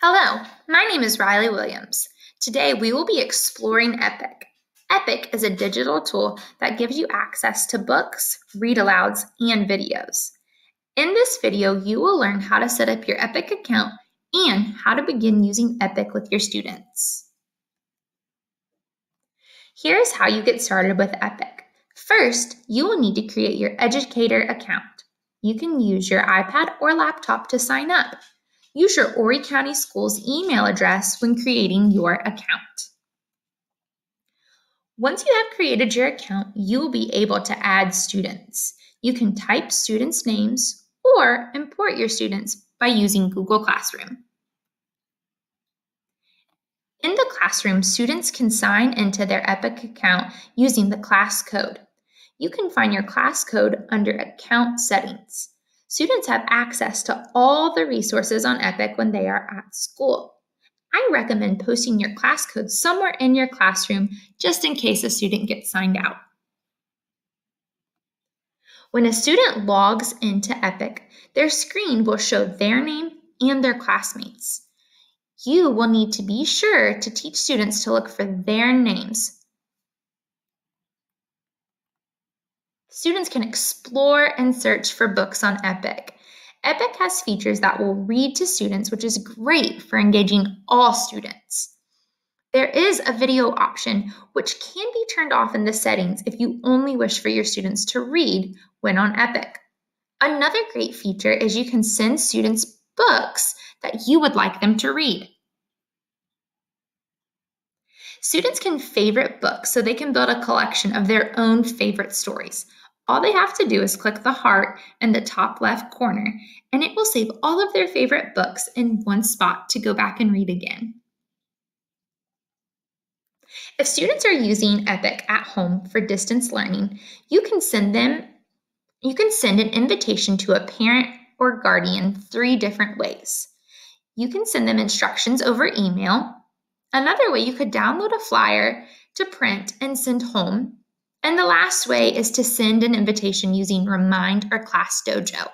Hello, my name is Riley Williams. Today we will be exploring Epic. Epic is a digital tool that gives you access to books, read-alouds, and videos. In this video, you will learn how to set up your Epic account and how to begin using Epic with your students. Here's how you get started with Epic. First, you will need to create your educator account. You can use your iPad or laptop to sign up. Use your Horry County Schools email address when creating your account. Once you have created your account, you will be able to add students. You can type students' names or import your students by using Google Classroom. In the classroom, students can sign into their Epic account using the class code. You can find your class code under Account Settings. Students have access to all the resources on Epic when they are at school. I recommend posting your class code somewhere in your classroom just in case a student gets signed out. When a student logs into Epic, their screen will show their name and their classmates. You will need to be sure to teach students to look for their names. Students can explore and search for books on Epic. Epic has features that will read to students, which is great for engaging all students. There is a video option, which can be turned off in the settings if you only wish for your students to read when on Epic. Another great feature is you can send students books that you would like them to read. Students can favorite books so they can build a collection of their own favorite stories. All they have to do is click the heart in the top left corner, and it will save all of their favorite books in one spot to go back and read again. If students are using Epic at home for distance learning, you can send an invitation to a parent or guardian three different ways. You can send them instructions over email. Another way, you could download a flyer to print and send home. And the last way is to send an invitation using Remind or Class Dojo.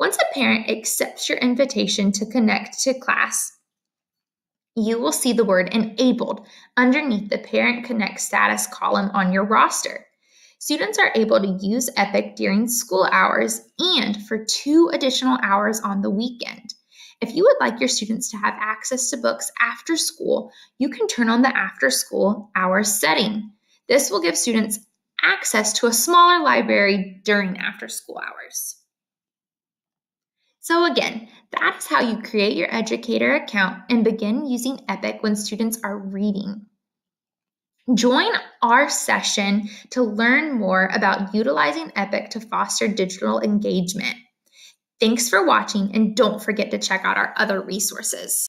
Once a parent accepts your invitation to connect to class, you will see the word Enabled underneath the Parent Connect status column on your roster. Students are able to use Epic during school hours and for 2 additional hours on the weekend. If you would like your students to have access to books after school, you can turn on the after school hours setting. This will give students access to a smaller library during after school hours. So again, that is how you create your educator account and begin using Epic when students are reading. Join our session to learn more about utilizing Epic to foster digital engagement. Thanks for watching, and don't forget to check out our other resources.